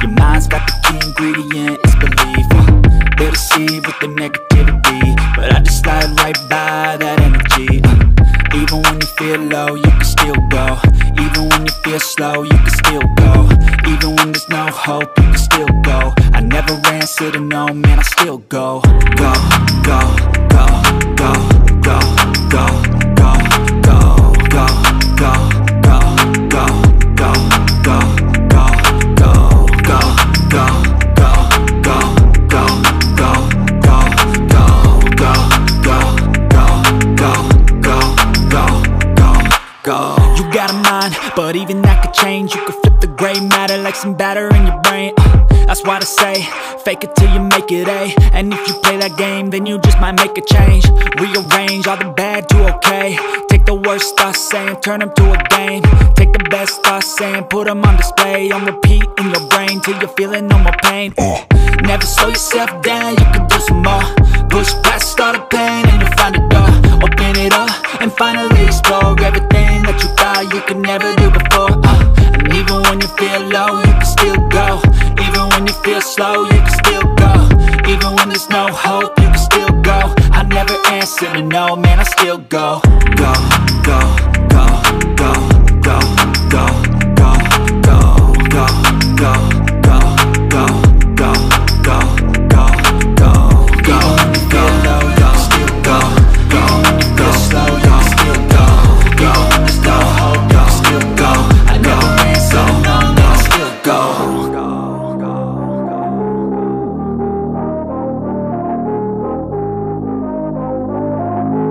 Your mind's got the key ingredient, it's belief. They deceive with the negativity, but I just slide right by that energy. Even when you feel low, you can still go. Even when you feel slow, you can still go. Even when there's no hope, you can still go. I never answer to no, man, I still go. Go, go, go, go, go, go, go, go, go, go, go, go, go, go, go, go, go, go, go, go, go, go, go, go, go, go, go, go, go, go, go. But even that could change. You could flip the gray matter like some batter in your brain. That's why they say, fake it till you make it, A. And if you play that game, then you just might make a change. Rearrange all the bad to okay. Take the worst thoughts saying, turn them to a game. Take the best thoughts saying, put them on display. On repeat in your brain till you're feeling no more pain. Never slow yourself down, you can do some more. Push past all the pain and you'll find a door. Open it up and finally explore everything that you thought you could never do before. And even when you feel low, you can still go. Even when you feel slow, you can still go. Even when there's no hope, you can still go. I never answer to no, man, I still go. Go, go, go, go, go, go, go, go, go, go, go, go, go, go, go, go, go. Even when you feel low, you can still go. Even when you feel slow, you can still go. Even when there's no hope, you can still go. I never answer to no, man, I still go.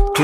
To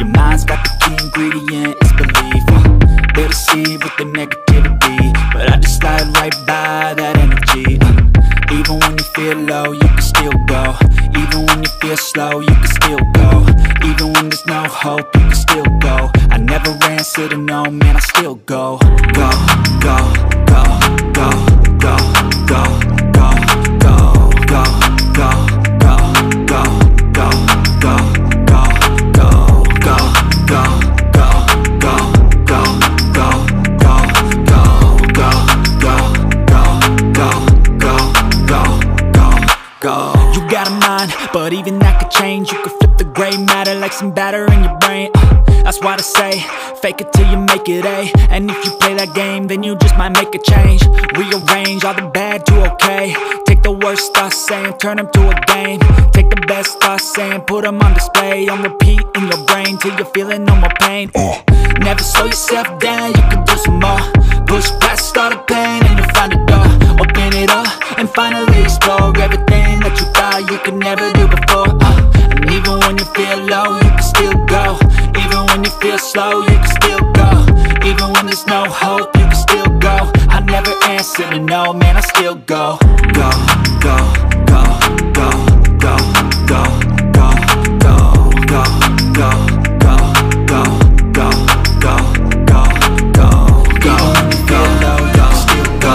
Your mind's got the key ingredient, it's belief. They deceive with the negativity, but I just slide right by that energy. Even when you feel low, you can still go. Even when you feel slow, you can still go. Even when there's no hope, you can still go. I never answer to no, man, I still go. Go, go, go, go, go, go, go, go, go, go, go, go, go, go, go, go, go, go, go, go, go, go, go, go, go, go, go. Go. You got a mind, but even that could change. You could flip the gray matter like some batter in your brain. That's why they say, fake it till you make it, A. And if you play that game, then you just might make a change. Rearrange all the bad to okay. Take the worst thoughts saying, turn them to a game. Take the best thoughts saying, put them on display. On repeat in your brain till you're feeling no more pain. Never slow yourself down, you can do some more. Push past all the pain and you'll find a door. Open it up and finally explore everything that you thought you could never do before. And even when you feel low, you can still go. Even when you feel slow, you can still go. Even when there's no hope, you can still go. I never answer to no, man, I still go. Go, go, go, go, go, go, go, go, go, go, go, go, go, go, go, go. Even when you feel low, you can still go.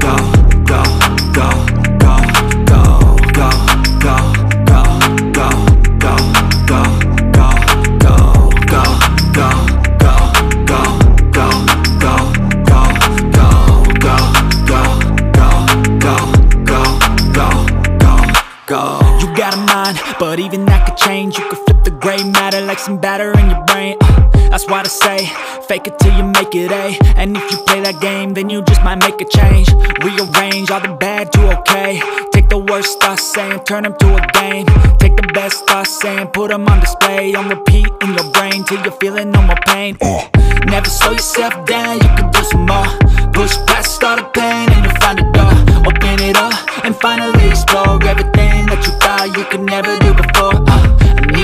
go, go, go, go, go, go, go, go, go, go, go, go, go, go, go, go, go, go, go, go, go, go, go, go. Go. You got a mind, but even that could change. You could flip the gray matter like some batter in your brain. That's why I say, fake it till you make it, A. And if you play that game, then you just might make a change. Rearrange all the bad to okay. Take the worst thoughts saying, turn them to a game. Take the best thoughts saying, put them on display. On repeat in your brain till you're feeling no more pain. Never slow yourself down, you can do some more. Push past all the pain and you'll find a door. Open it up and finally explore everything that you thought you could never do before. And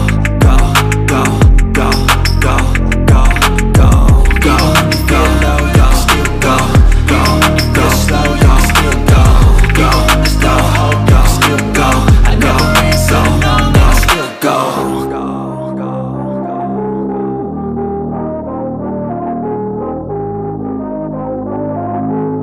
go, go, go, go, go, go. Even when you feel low, you can still go. Even when you feel slow, you can still go. Even when there's no hope, you can still go. I never answer to no, man, I still go.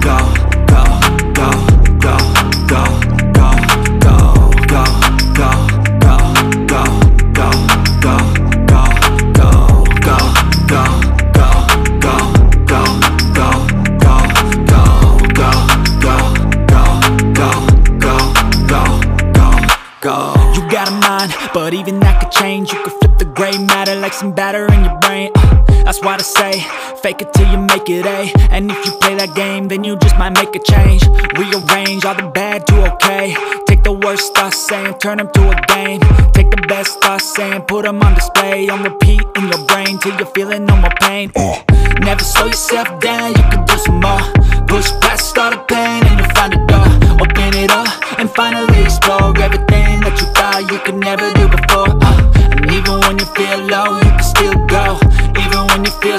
go, go, go, go, go, go, go, go, go, go, go, go, go, go, go, go, go, go, go, go, go, go, go, go, go, go, go. Go. You got a mind, but even that could change. You could flip the gray matter like some batter in your brain. That's why I say, fake it till you make it, A. And if you play that game, then you just might make a change. Rearrange all the bad to okay. Take the worst thoughts saying, turn them to a game. Take the best thoughts saying, put them on display. On repeat in your brain till you're feeling no more pain. Never slow yourself down, you can do some more. Push past all the pain and you'll find a door. Open it up and finally explore everything that you thought you could never do before. And even when you feel low, you can still go. Even when you feel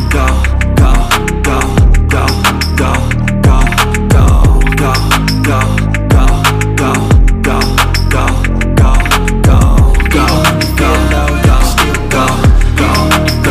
go, go, go, go, go, go, go, go, go, go, go, go, go, go, go, go. Even when you feel low, you can still go. Even when you feel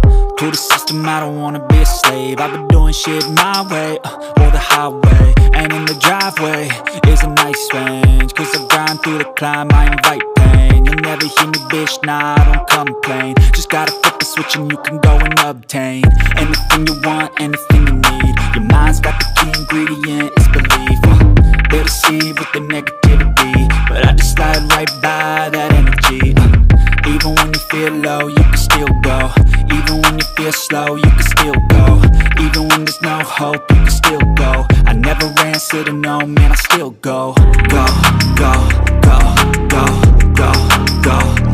To the system, I don't wanna be a slave. I've been doing shit my way, or the highway. And in the driveway is a nice range. Cause I grind through the climb, I invite pain. You'll never hear me, bitch, nah, I don't complain. Just gotta flip the switch and you can go and obtain anything you want, anything you need. Your mind's got the key ingredient, it's belief. They deceive with the negativity, but I just slide right by that energy. Even when you feel low, you can still go. Even when you feel slow, you can still go. Even when there's no hope, you can still go. I never answer to no, man, I still go. Go, go, go, go, go, go.